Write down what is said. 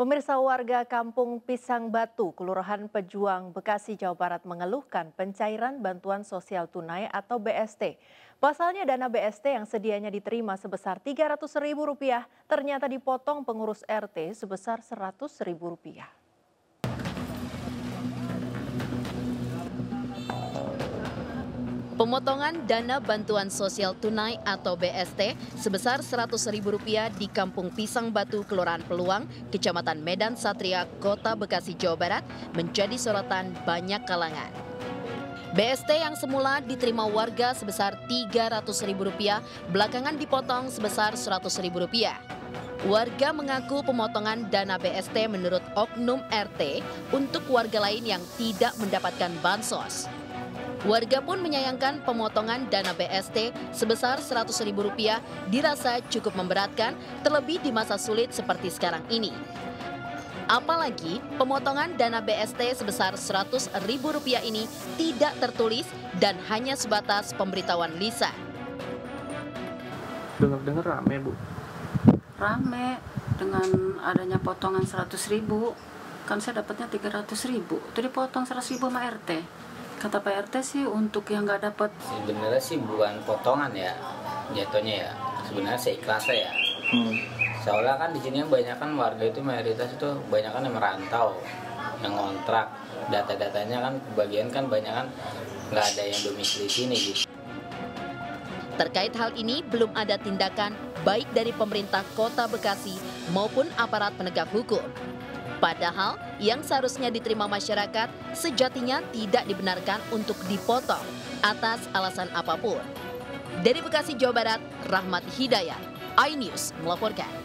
Pemirsa, warga Kampung Pisang Batu, Kelurahan Pejuang, Bekasi, Jawa Barat mengeluhkan pencairan bantuan sosial tunai atau BST. Pasalnya dana BST yang sedianya diterima sebesar Rp300.000 ternyata dipotong pengurus RT sebesar Rp100.000. Pemotongan dana bantuan sosial tunai atau BST sebesar Rp100.000 di Kampung Pisang Batu, Kelurahan Peluang, Kecamatan Medan Satria, Kota Bekasi, Jawa Barat menjadi sorotan banyak kalangan. BST yang semula diterima warga sebesar Rp300.000 belakangan dipotong sebesar Rp100.000. Warga mengaku pemotongan dana BST menurut oknum RT untuk warga lain yang tidak mendapatkan bansos. Warga pun menyayangkan pemotongan dana BST sebesar Rp100.000 dirasa cukup memberatkan, terlebih di masa sulit seperti sekarang ini. Apalagi pemotongan dana BST sebesar Rp100.000 ini tidak tertulis dan hanya sebatas pemberitahuan lisan. Dengar-dengar rame, Bu. Rame dengan adanya potongan Rp100.000, kan saya dapatnya Rp300.000. Itu dipotong Rp100.000 sama RT. Kata Pak RT sih untuk yang nggak dapat. Sebenarnya sih bukan potongan ya, jatuhnya ya. Sebenarnya seikhlasnya ya. Seolah kan di sini banyak kan warga itu mayoritas itu banyak kan yang merantau, yang kontrak. Data-datanya kan kebagian kan banyak kan nggak ada yang domisili sini gitu. Terkait hal ini belum ada tindakan baik dari pemerintah Kota Bekasi maupun aparat penegak hukum. Padahal yang seharusnya diterima masyarakat sejatinya tidak dibenarkan untuk dipotong atas alasan apapun. Dari Bekasi, Jawa Barat, Rahmat Hidayat, iNews melaporkan.